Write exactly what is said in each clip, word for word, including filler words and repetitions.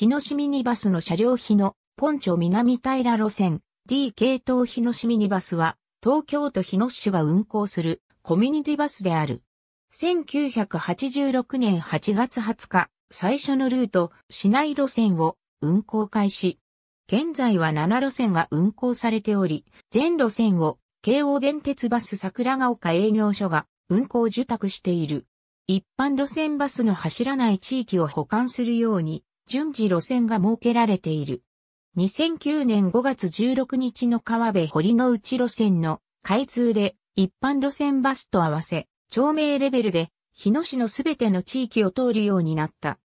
日野市ミニバスの車両日野、本町南平路線、D 系統日野市ミニバスは、東京都日野市が運行するコミュニティバスである。せんきゅうひゃくはちじゅうろくねんはちがつはつか、最初のルート、市内路線を運行開始。現在はななろせんが運行されており、全路線を京王電鉄バス桜ヶ丘営業所が運行受託している。一般路線バスの走らない地域を補完するように、順次路線が設けられている。にせんきゅうねんごがつじゅうろくにちの川辺堀之内路線の開通で一般路線バスと合わせ、町名レベルで日野市のすべての地域を通るようになった。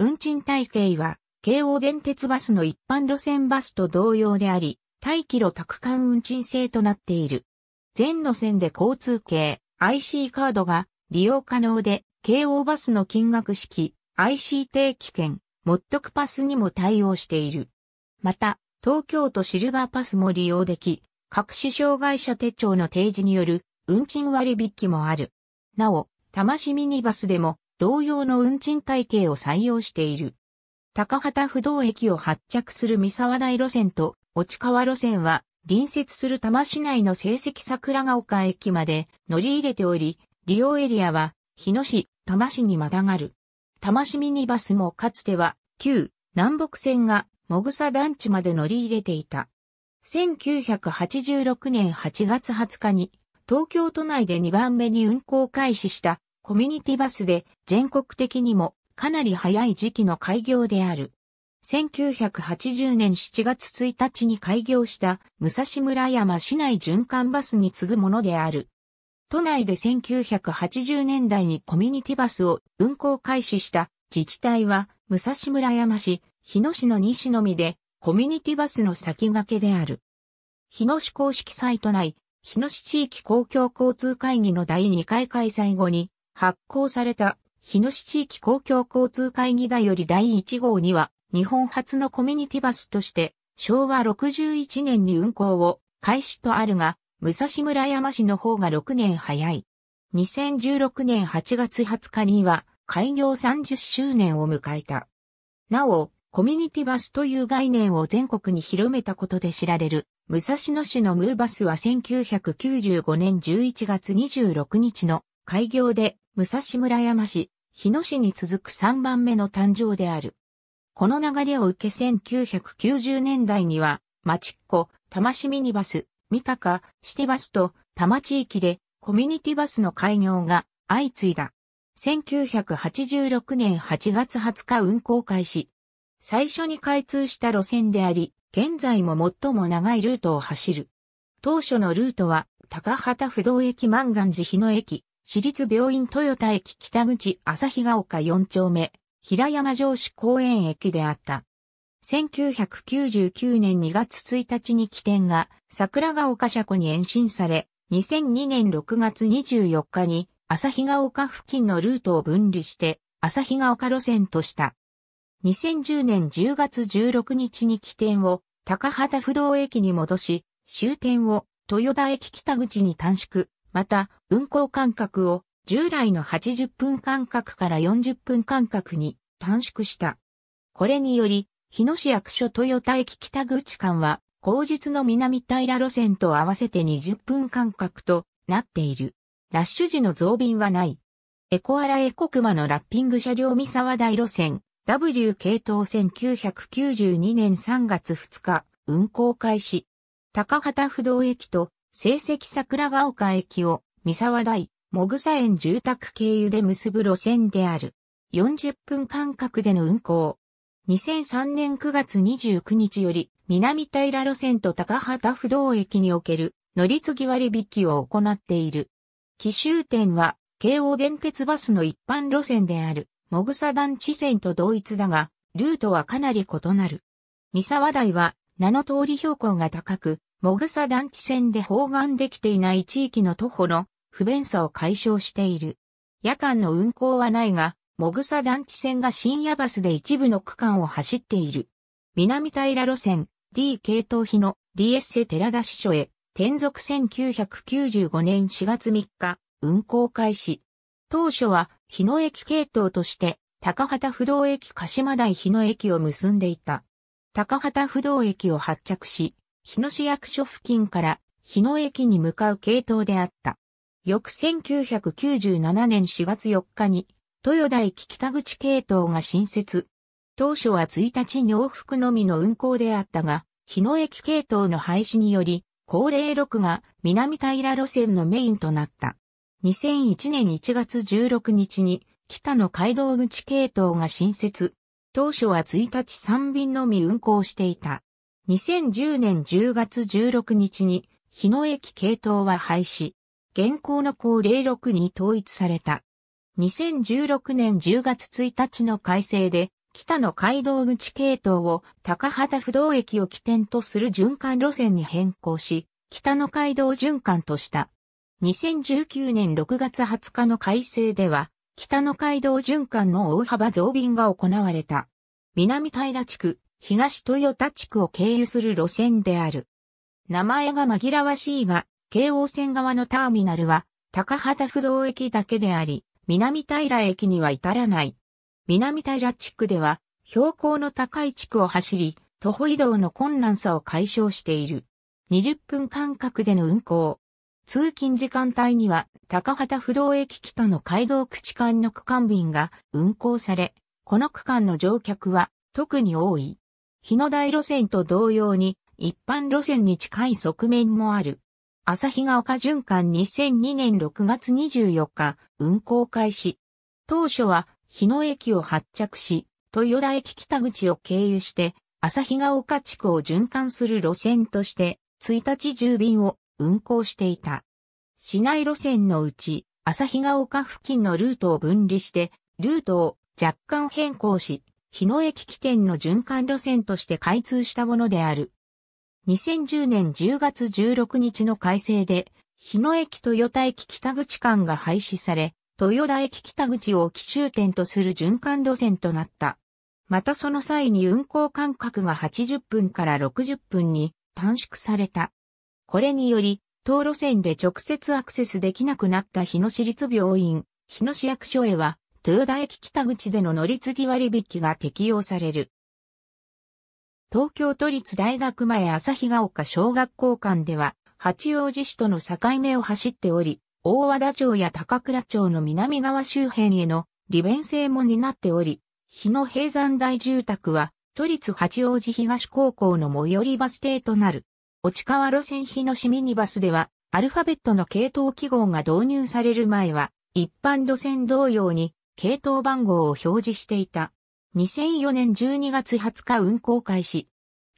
運賃体系は京王電鉄バスの一般路線バスと同様であり、対キロ多区間運賃制となっている。全路線で交通系 アイシー カードが利用可能で、京王バスの金額式 アイシー 定期券。もっとくパスにも対応している。また、東京都シルバーパスも利用でき、各種障害者手帳の提示による運賃割引もある。なお、多摩市ミニバスでも同様の運賃体系を採用している。高幡不動駅を発着する三沢台路線と落川路線は隣接する多摩市内の聖蹟桜ヶ丘駅まで乗り入れており、利用エリアは日野市、多摩市にまたがる。多摩市ミニバスもかつては旧南北線がもぐさ団地まで乗り入れていた。せんきゅうひゃくはちじゅうろくねんはちがつはつかに東京都内でにばんめに運行開始したコミュニティバスで全国的にもかなり早い時期の開業である。せんきゅうひゃくはちじゅうねんしちがつついたちに開業した武蔵村山市内循環バスに次ぐものである。都内でせんきゅうひゃくはちじゅうねんだいにコミュニティバスを運行開始した自治体は武蔵村山市、日野市のにしのみでコミュニティバスの先駆けである。日野市公式サイト内、日野市地域公共交通会議のだいにかい開催後に発行された日野市地域公共交通会議だよりだいいちごうには日本初のコミュニティバスとしてしょうわろくじゅういちねんに運行を開始とあるが、武蔵村山市の方がろくねん早い。にせんじゅうろくねんはちがつはつかには開業さんじゅっしゅうねんを迎えた。なお、コミュニティバスという概念を全国に広めたことで知られる、武蔵野市のムーバスはせんきゅうひゃくきゅうじゅうごねんじゅういちがつにじゅうろくにちの開業で、武蔵村山市、日野市に続くさんばんめの誕生である。この流れを受けせんきゅうひゃくきゅうじゅうねんだいには、町っ子、多摩市ミニバス、三鷹、シティバスと多摩地域でコミュニティバスの開業が相次いだ。せんきゅうひゃくはちじゅうろくねんはちがつはつか運行開始。最初に開通した路線であり、現在も最も長いルートを走る。当初のルートは、高幡不動駅万願寺日野駅、市立病院豊田駅北口旭ヶ丘よんちょうめ、平山城址公園駅であった。せんきゅうひゃくきゅうじゅうきゅうねんにがつついたちに起点が桜ヶ丘車庫に延伸され、にせんにねんろくがつにじゅうよっかに旭ヶ丘付近のルートを分離して旭ヶ丘路線とした。にせんじゅうねんじゅうがつじゅうろくにちに起点を高幡不動駅に戻し、終点を豊田駅北口に短縮、また運行間隔を従来のはちじゅっぷんかんかくからよんじゅっぷんかんかくに短縮した。これにより、日野市役所豊田駅北口間は、後日の南平路線と合わせてにじゅっぷんかんかくとなっている。ラッシュ時の増便はない。エコアラエコクマのラッピング車両三沢台路線、ダブリュー 系統せんきゅうひゃくきゅうじゅうにねんさんがつふつか、運行開始。高幡不動駅と聖蹟桜ヶ丘駅を三沢台、もぐさ園住宅経由で結ぶ路線である。よんじゅっぷんかんかくでの運行。にせんさんねんくがつにじゅうくにちより、南平路線と高幡不動駅における乗り継ぎ割引を行っている。起終点は、京王電鉄バスの一般路線である、もぐさ団地線と同一だが、ルートはかなり異なる。三沢台は、名の通り標高が高く、もぐさ団地線で包含できていない地域の徒歩の不便さを解消している。夜間の運行はないが、もぐさ団地線が深夜バスで一部の区間を走っている。南平路線、D 系統日野、リエッセ寺田支所へ、転属せんきゅうひゃくきゅうじゅうごねんしがつみっか、運行開始。当初は日野駅系統として、高幡不動駅鹿島台日野駅を結んでいた。高幡不動駅を発着し、日野市役所付近から日野駅に向かう系統であった。翌せんきゅうひゃくきゅうじゅうななねんしがつよっかに、豊田駅北口系統が新設。当初はいちにちに往復のみの運行であったが、日野駅系統の廃止により、こうれいろくが南平路線のメインとなった。にせんいちねんいちがつじゅうろくにちに北の街道口系統が新設。当初はいちにちさんびんのみ運行していた。にせんじゅうねんじゅうがつじゅうろくにちに日野駅系統は廃止。現行のこうれいろくに統一された。にせんじゅうろくねんじゅうがつついたちの改正で、北の街道口系統を高幡不動駅を起点とする循環路線に変更し、北の街道循環とした。にせんじゅうきゅうねんろくがつはつかの改正では、北の街道循環の大幅増便が行われた。南平地区、東豊田地区を経由する路線である。名前が紛らわしいが、京王線側のターミナルは高幡不動駅だけであり、南平駅には至らない。南平地区では標高の高い地区を走り、徒歩移動の困難さを解消している。にじゅっぷんかんかくでの運行。通勤時間帯には高幡不動駅北の街道口間の区間便が運行され、この区間の乗客は特に多い。日野台路線と同様に一般路線に近い側面もある。旭ヶ丘循環にせんにねんろくがつにじゅうよっか運行開始。当初は日野駅を発着し、豊田駅北口を経由して、旭ヶ丘地区を循環する路線として、いちにちじゅうびんを運行していた。市内路線のうち、旭ヶ丘付近のルートを分離して、ルートを若干変更し、日野駅起点の循環路線として開通したものである。にせんじゅうねんじゅうがつじゅうろくにちの改正で、日野駅豊田駅北口間が廃止され、豊田駅北口を起終点とする循環路線となった。またその際に運行間隔がはちじゅっぷんからろくじゅっぷんに短縮された。これにより、当路線で直接アクセスできなくなった日野市立病院、日野市役所へは、豊田駅北口での乗り継ぎ割引が適用される。東京都立大学前旭ヶ丘小学校間では、八王子市との境目を走っており、大和田町や高倉町の南側周辺への利便性も担っており、日野平山大住宅は都立八王子東高校の最寄りバス停となる。落川路線日野市ミニバスでは、アルファベットの系統記号が導入される前は、一般路線同様に系統番号を表示していた。にせんよねんじゅうにがつはつか運行開始。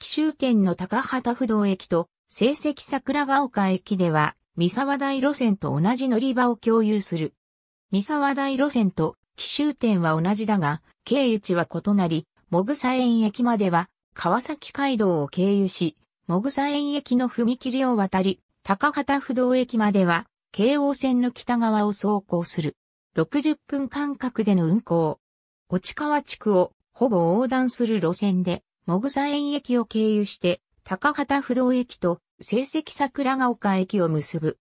起終点の高幡不動駅と聖蹟桜ヶ丘駅では、三沢台路線と同じ乗り場を共有する。三沢台路線と起終点は同じだが、経由地は異なり、もぐさ園駅までは川崎街道を経由し、もぐさ園駅の踏切を渡り、高幡不動駅までは京王線の北側を走行する。ろくじゅっぷんかんかくでの運行。落川地区をほぼ横断する路線で、もぐさ園駅を経由して、高幡不動駅と聖蹟桜ヶ丘駅を結ぶ。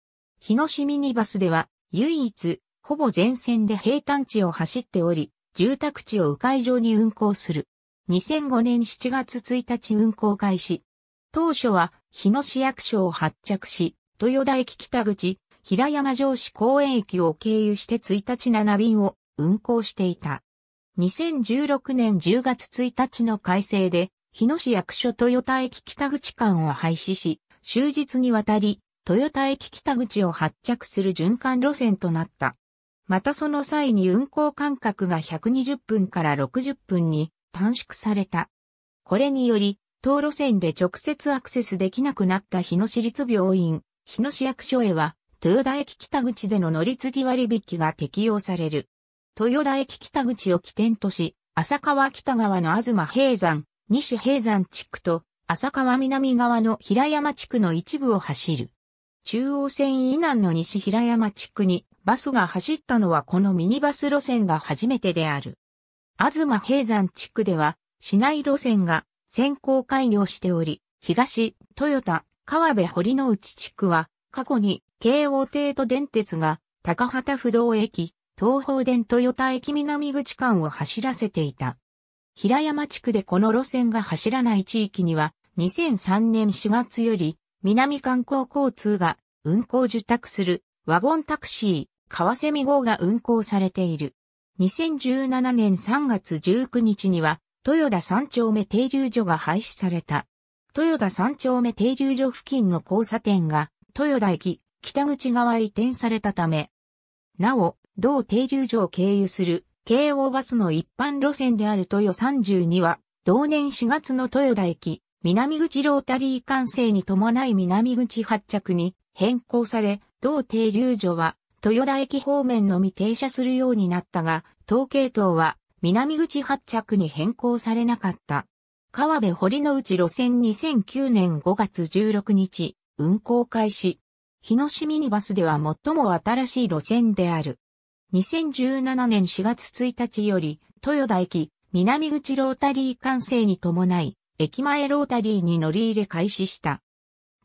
日野市ミニバスでは唯一ほぼ全線で平坦地を走っており、住宅地を迂回状に運行する。にせんごねんしちがつついたち運行開始。当初は日野市役所を発着し、豊田駅北口、平山城址公園駅を経由していちにちななびんを運行していた。にせんじゅうろくねんじゅうがつついたちの改正で、日野市役所豊田駅北口間を廃止し、終日にわたり、豊田駅北口を発着する循環路線となった。またその際に運行間隔がひゃくにじゅっぷんからろくじゅっぷんに短縮された。これにより、当路線で直接アクセスできなくなった日野市立病院、日野市役所へは、豊田駅北口での乗り継ぎ割引が適用される。豊田駅北口を起点とし、浅川北側の東平山、西平山地区と浅川南側の平山地区の一部を走る。中央線以南の西平山地区にバスが走ったのはこのミニバス路線が初めてである。東平山地区では市内路線が先行開業しており、東、豊田、川辺堀之内地区は過去に京王帝都電鉄が高幡不動駅、東邦電豊田駅南口間を走らせていた。平山地区でこの路線が走らない地域には、にせんさんねんしがつより、南観光交通が運行受託するワゴンタクシー、かわせみ号が運行されている。にせんじゅうななねんさんがつじゅうくにちには、豊田三丁目停留所が廃止された。豊田三丁目停留所付近の交差点が、豊田駅北口側へ移転されたため、なお、同停留所を経由する、京王バスの一般路線である豊さんじゅうには、同年しがつの豊田駅南口ロータリー完成に伴い南口発着に変更され、同停留所は豊田駅方面のみ停車するようになったが、当系統は南口発着に変更されなかった。川辺堀之内路線にせんきゅうねんごがつじゅうろくにち、運行開始。日野市ミニバスでは最も新しい路線である。にせんじゅうななねんしがつついたちより、豊田駅南口ロータリー完成に伴い、駅前ロータリーに乗り入れ開始した。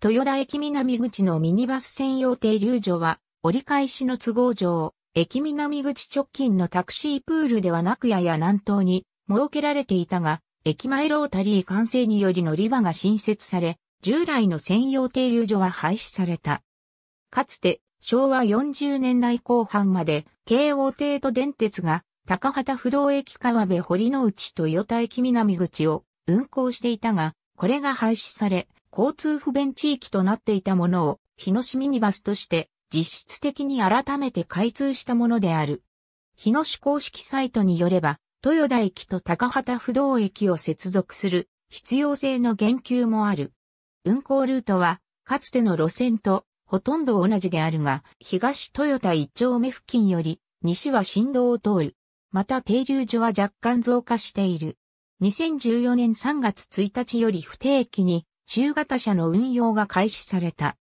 豊田駅南口のミニバス専用停留所は、折り返しの都合上、駅南口直近のタクシープールではなくやや南東に設けられていたが、駅前ロータリー完成により乗り場が新設され、従来の専用停留所は廃止された。かつて、しょうわよんじゅうねんだいこう半まで、京王帝都電鉄が、高畑不動駅川辺堀之内豊田駅南口を、運行していたが、これが廃止され、交通不便地域となっていたものを、日野市ミニバスとして、実質的に改めて開通したものである。日野市公式サイトによれば、豊田駅と高畑不動駅を接続する必要性の言及もある。運行ルートは、かつての路線とほとんど同じであるが、東豊田いっ丁目付近より、西は新道を通る。また停留所は若干増加している。にせんじゅうよねんさんがつついたちより不定期に中型車の運用が開始された。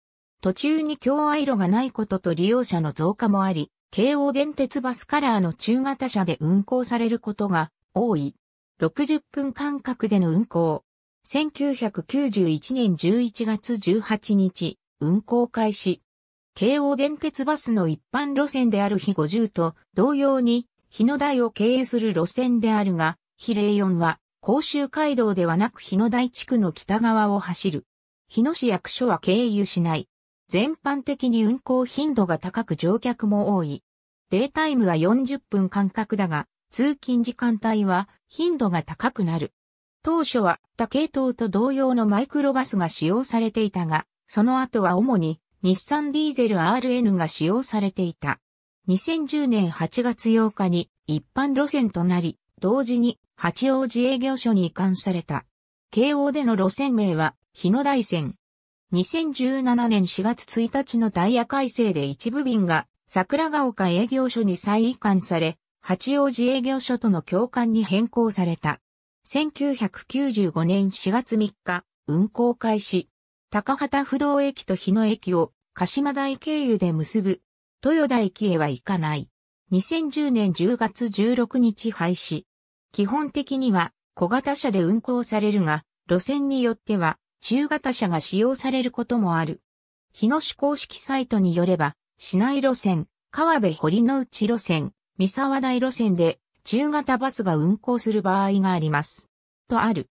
途中に共愛路がないことと利用者の増加もあり、京王電鉄バスカラーの中型車で運行されることが多い。ろくじゅっぷんかんかくでの運行。せんきゅうひゃくきゅうじゅういちねんじゅういちがつじゅうはちにち、運行開始。京王電鉄バスの一般路線であるひごじゅうと同様に日野台を経由する路線であるが、ひぜろよんは、甲州街道ではなく日野台地区の北側を走る。日野市役所は経由しない。全般的に運行頻度が高く乗客も多い。デイタイムはよんじゅっぷんかんかくだが、通勤時間帯は頻度が高くなる。当初は他系統と同様のマイクロバスが使用されていたが、その後は主に日産ディーゼル アールエヌ が使用されていた。にせんじゅうねんはちがつようかに一般路線となり、同時に八王子営業所に移管された。京王での路線名は、日野台線。にせんじゅうななねんしがつついたちのダイヤ改正で一部便が、桜ヶ丘営業所に再移管され、八王子営業所との協管に変更された。せんきゅうひゃくきゅうじゅうごねんしがつみっか、運行開始。高畑不動駅と日野駅を、鹿島台経由で結ぶ。豊田駅へは行かない。にせんじゅうねんじゅうがつじゅうろくにち廃止。基本的には小型車で運行されるが、路線によっては中型車が使用されることもある。日野市公式サイトによれば、市内路線、川辺堀之内路線、三沢台路線で中型バスが運行する場合があります。とある。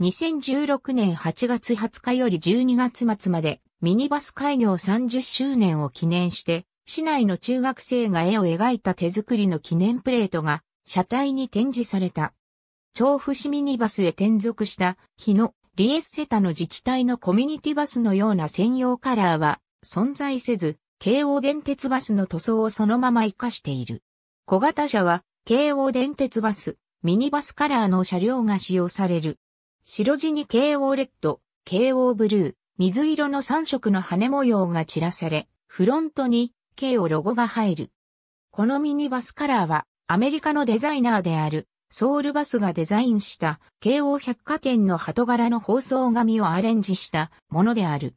にせんじゅうろくねんはちがつはつかよりじゅうにがつまつまでミニバス開業さんじゅっしゅうねんを記念して、市内の中学生が絵を描いた手作りの記念プレートが、車体に展示された。調布市ミニバスへ転属した日野、リエッセタの自治体のコミュニティバスのような専用カラーは存在せず、京王電鉄バスの塗装をそのまま活かしている。小型車は京王電鉄バス、ミニバスカラーの車両が使用される。白地に京王レッド、京王ブルー、水色のさんしょくの羽模様が散らされ、フロントに京王ロゴが入る。このミニバスカラーは、アメリカのデザイナーであるソウルバスがデザインした京王百貨店の鳩柄の包装紙をアレンジしたものである。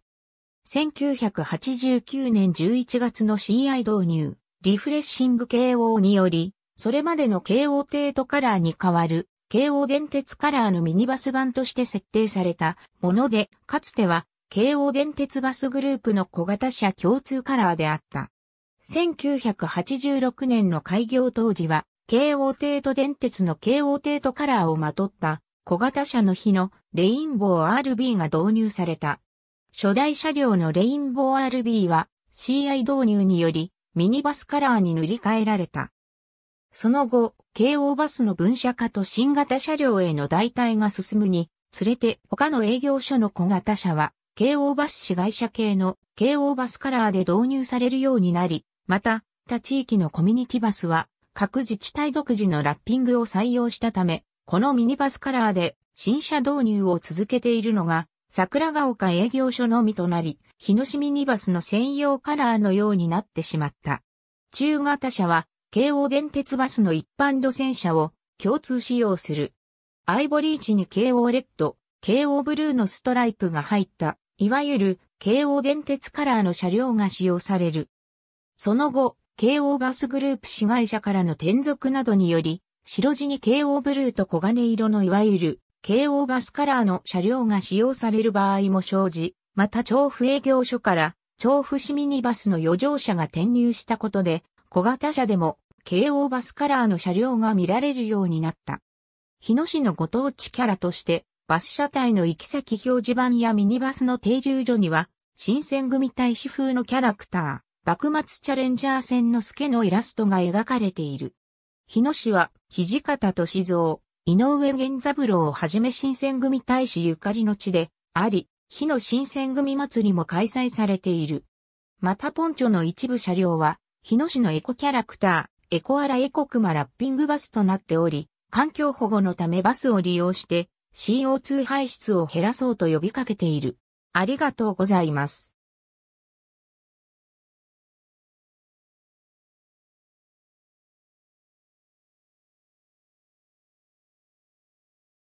せんきゅうひゃくはちじゅうきゅうねんじゅういちがつの シーアイ 導入、リフレッシング京王により、それまでの京王帝都カラーに代わる京王電鉄カラーのミニバス版として設定されたもので、かつては京王電鉄バスグループの小型車共通カラーであった。せんきゅうひゃくはちじゅうろくねんの開業当時は、京王帝都電鉄の京王帝都カラーをまとった小型車の日のレインボー アールビー が導入された。初代車両のレインボー アールビー は シーアイ 導入によりミニバスカラーに塗り替えられた。その後、京王バスの分社化と新型車両への代替が進むにつれて他の営業所の小型車は京王バス子会社系の京王バスカラーで導入されるようになり、また、他地域のコミュニティバスは各自治体独自のラッピングを採用したため、このミニバスカラーで新車導入を続けているのが桜ヶ丘営業所のみとなり、日野市ミニバスの専用カラーのようになってしまった。中型車は京王電鉄バスの一般路線車を共通使用する。アイボリー地に京王レッド、京王ブルーのストライプが入った、いわゆる京王電鉄カラーの車両が使用される。その後、京王バスグループ子会社からの転属などにより、白地に京王ブルーと黄金色のいわゆる京王バスカラーの車両が使用される場合も生じ、また調布営業所から調布市ミニバスの余剰車が転入したことで、小型車でも京王バスカラーの車両が見られるようになった。日野市のご当地キャラとして、バス車体の行き先表示板やミニバスの停留所には、新選組隊士風のキャラクター、幕末チャレンジャー戦の助のイラストが描かれている。日野市は、土方歳三、井上源三郎をはじめ新選組隊士ゆかりの地であり、日野新選組祭りも開催されている。またポンチョの一部車両は、日野市のエコキャラクター、エコアラエコクマラッピングバスとなっており、環境保護のためバスを利用して、シーオーツー 排出を減らそうと呼びかけている。ありがとうございます。